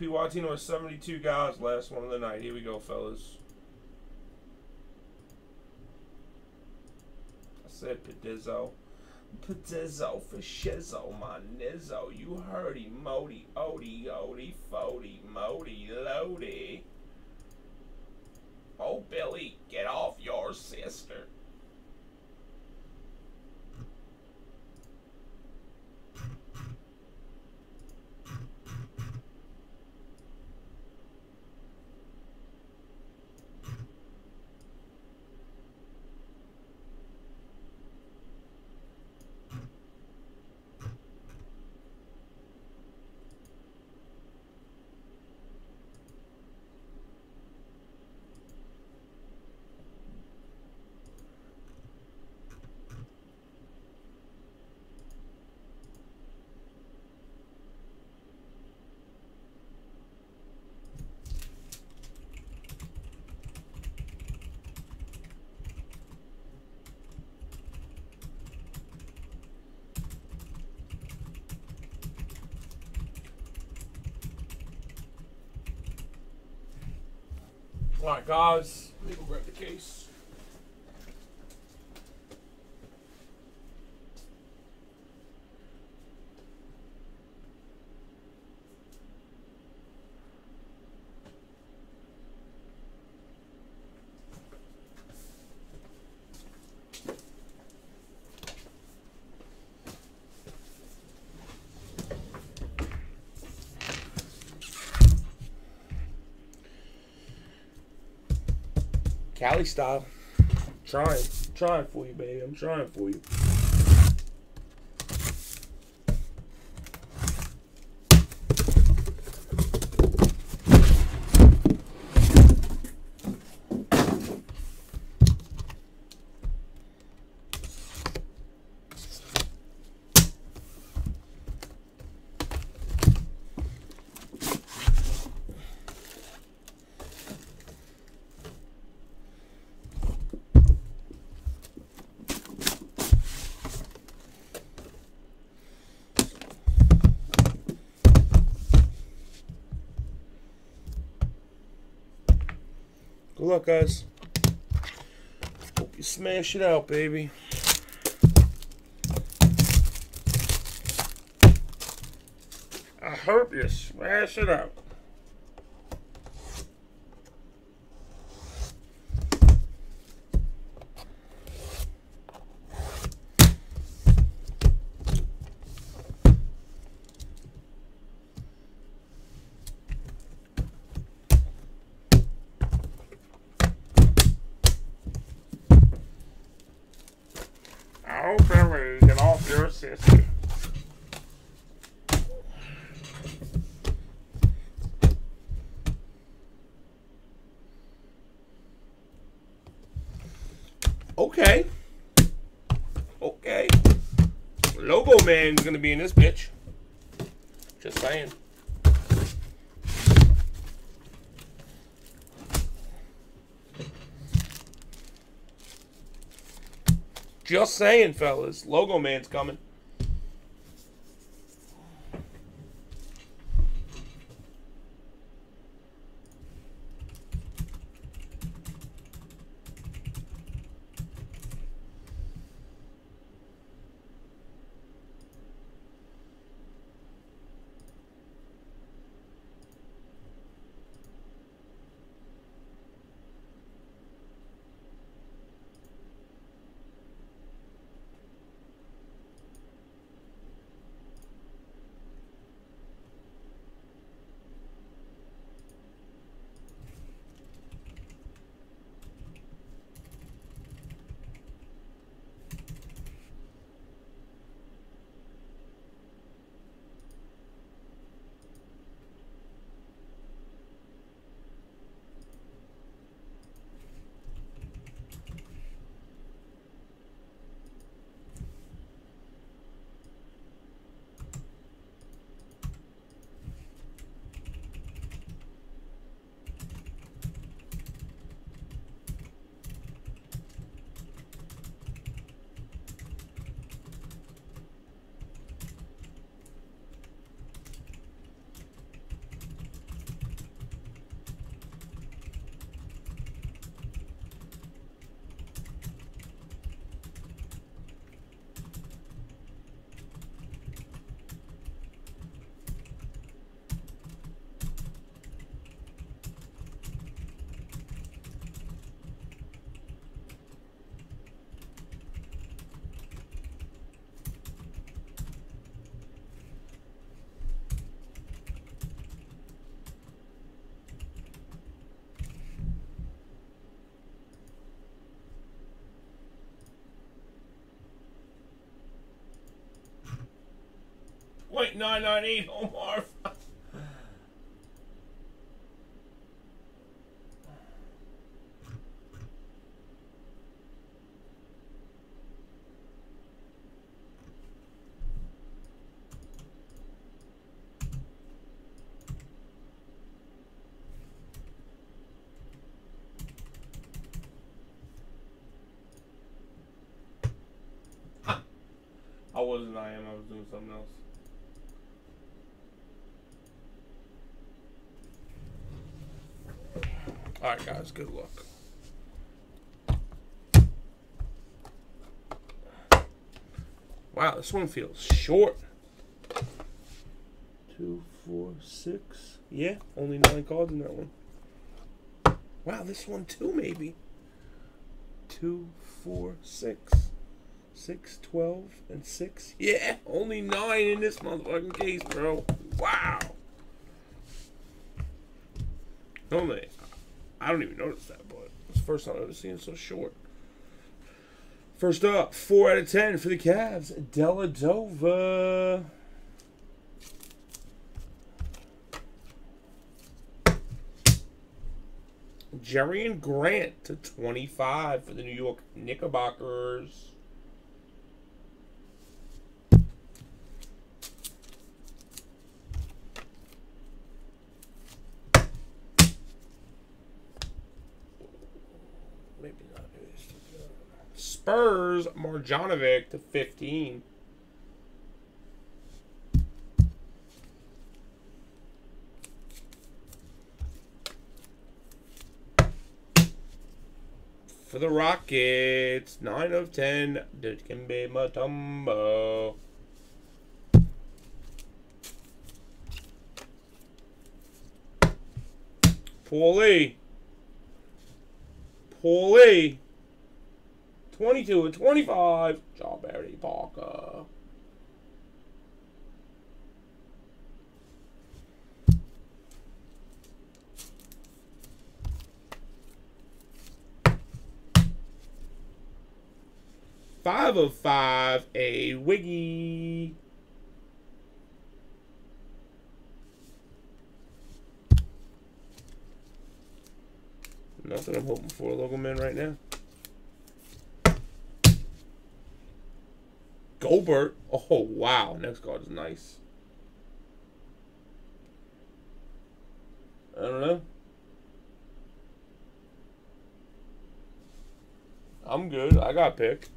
PYT number 72, guys. Last one of the night. Here we go, fellas. I said Pedizzo. Pedizzo for shizzo, my nizzo. You hearty, mody, odie, odie, fody, mody, lody. Oh, Billy, get off your sister. All right, guys, let me go grab the case. Cali style. Trying for you, baby. I'm trying for you. Good luck, guys. Hope you smash it out, baby. I hope you smash it out. Okay. Okay. Logo Man's gonna be in this bitch. Just saying. Just saying, fellas. Logo Man's coming. 1.998 Omar. I wasn't IM, I was doing something else. Alright guys, good luck. Wow, this one feels short. 2, 4, 6. Yeah, only 9 cards in that one. Wow, this one too maybe. 2, 4, 6. 6, 12, and 6. Yeah, only 9 in this motherfucking case, bro. Wow. Normally, I don't even notice that, but it's the first time I've ever seen it so short. First up, 4 out of 10 for the Cavs. Dellavedova. Jerian Grant /25 for the New York Knickerbockers. Spurs, Marjanovic /15. For the Rockets, 9 of 10, Dikembe Mutombo. Paulie. 22 and 25, John Barry Parker. Five of 5, a Wiggy. Nothing I'm hoping for, logo man, right now. Gilbert. Oh, wow. Next card is nice. I don't know. I'm good. I got picked.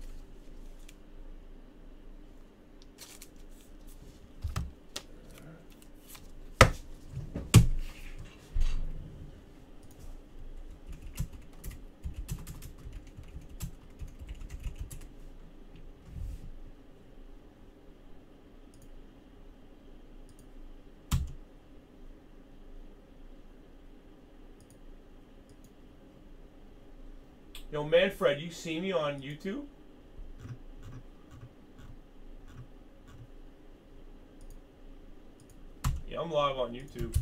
Yo, Manfred, you see me on YouTube? Yeah, I'm live on YouTube.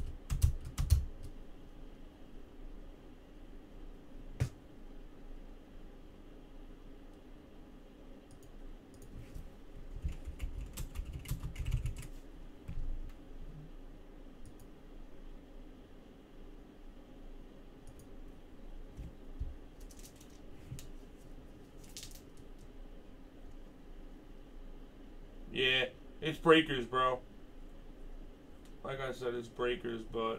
Yeah, it's breakers, bro. Like I said, it's breakers, but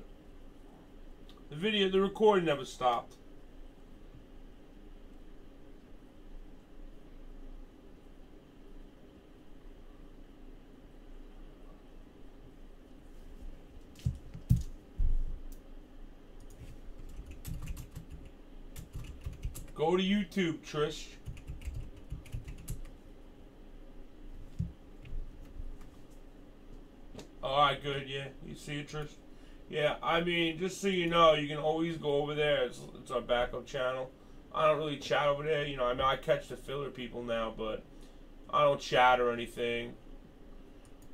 the recording never stopped. Go to YouTube, Trish. Alright, good, yeah. You see it, Trish? Yeah, I mean, just so you know, you can always go over there. It's our backup channel. I don't really chat over there. You know, I mean, I catch the filler people now, but I don't chat or anything.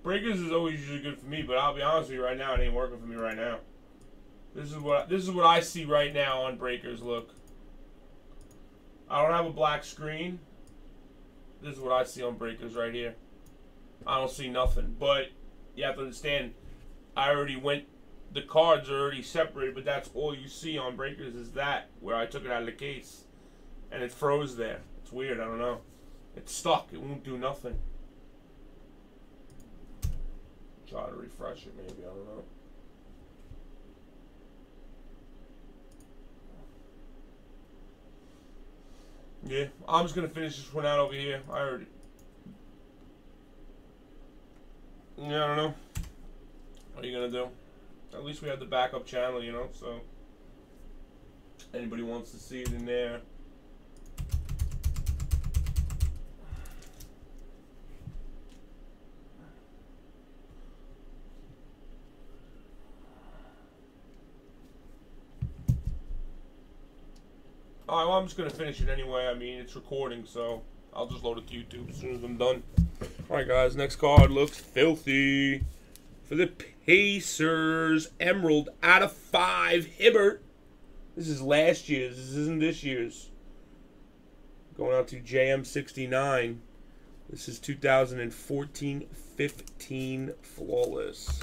Breakers is always usually good for me, but I'll be honest with you right now, it ain't working for me right now. This is what I see right now on Breakers, look. I don't have a black screen. This is what I see on Breakers right here. I don't see nothing, but you have to understand, I already went, the cards are already separated, but that's all you see on Breakers is that, where I took it out of the case, and it froze there. It's weird, I don't know. It's stuck, it won't do nothing. Try to refresh it maybe, I don't know. Yeah, I'm just gonna finish this one out over here. I already. Yeah, I don't know. What are you gonna do? At least we have the backup channel, you know, so. Anybody wants to see it in there. Alright, well, I'm just going to finish it anyway. I mean, it's recording, so I'll just load it to YouTube as soon as I'm done. Alright, guys, next card looks filthy. For the Pacers, Emerald out of 5, Hibbert. This is last year's. This isn't this year's. Going out to JM69. This is 2014-15 Flawless.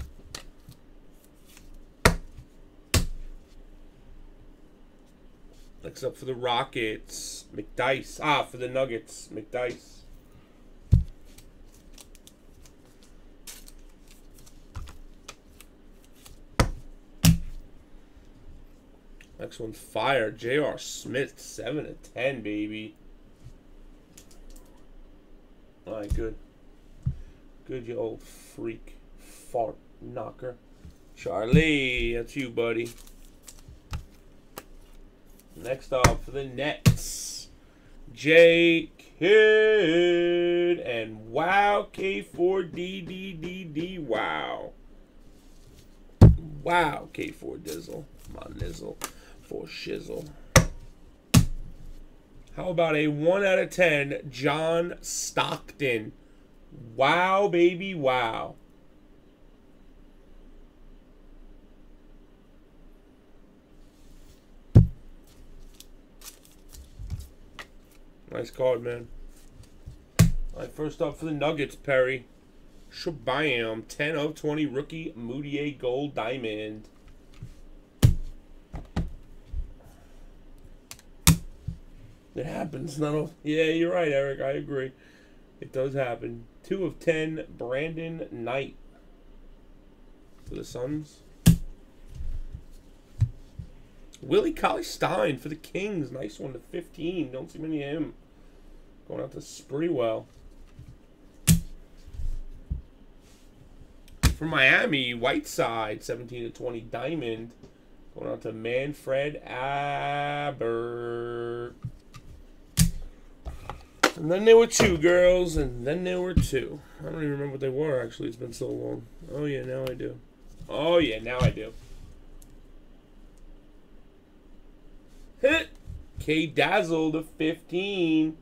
Next up for the Rockets, McDyess. Ah, for the Nuggets, McDyess. Next one, fire. JR Smith, 7/10, baby. All right, good. Good, you old freak fart knocker. Charlie, that's you, buddy. Next up for the Nets, Jay Kidd and wow, K4DDDD, wow. Wow, K4 Dizzle, my nizzle for shizzle. How about a 1/10, John Stockton? Wow, baby, wow. Nice card, man. Alright, first up for the Nuggets, Perry Shabam, 10/20 rookie Moody Gold Diamond. It happens, yeah, you're right, Eric. I agree. It does happen. 2/10 Brandon Knight for the Suns. Willie Cauley Stein for the Kings. Nice one to 15. Don't see many of him. Going out to Spreewell. From Miami, Whiteside, 17/20 diamond. Going out to Manfred Abert. And then there were two girls, and then there were two. I don't even remember what they were, actually. It's been so long. Oh, yeah, now I do. Oh, yeah, now I do. Hit. K Dazzle to 15.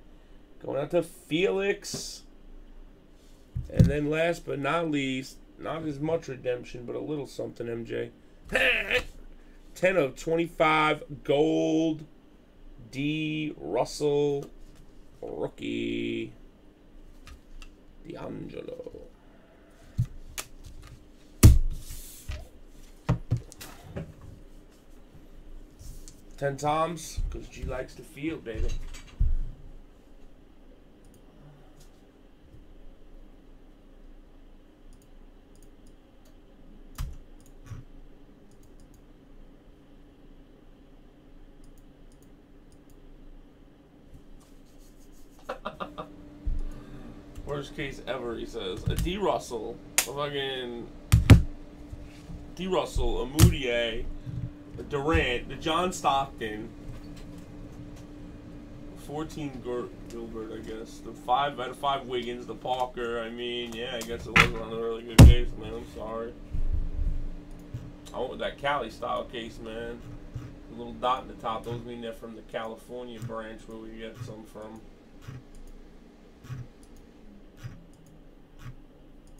Going out to Felix. And then last but not least, not as much redemption, but a little something, MJ. 10/25 gold D Russell rookie D'Angelo. Ten times, because G likes to feel, baby. Worst case ever, he says. A D. Russell, a fucking D. Russell, a Moody, the Durant, the John Stockton, 14 Gilbert, I guess, the 5/5 Wiggins, the Parker. I mean, yeah, I guess it wasn't on a really good case, man. I'm sorry. I went with that Cali style case, man. The little dot in the top, those mean they're from the California branch where we get some from.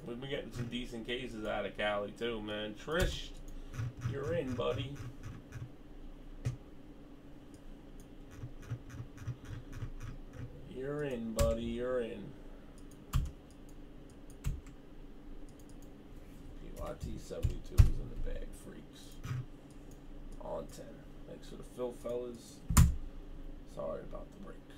We've been getting some decent cases out of Cali too, man. Trish, you're in, buddy. You're in, buddy. You're in. PYT72 is in the bag, freaks. On 10. Thanks for the fill, fellas. Sorry about the break.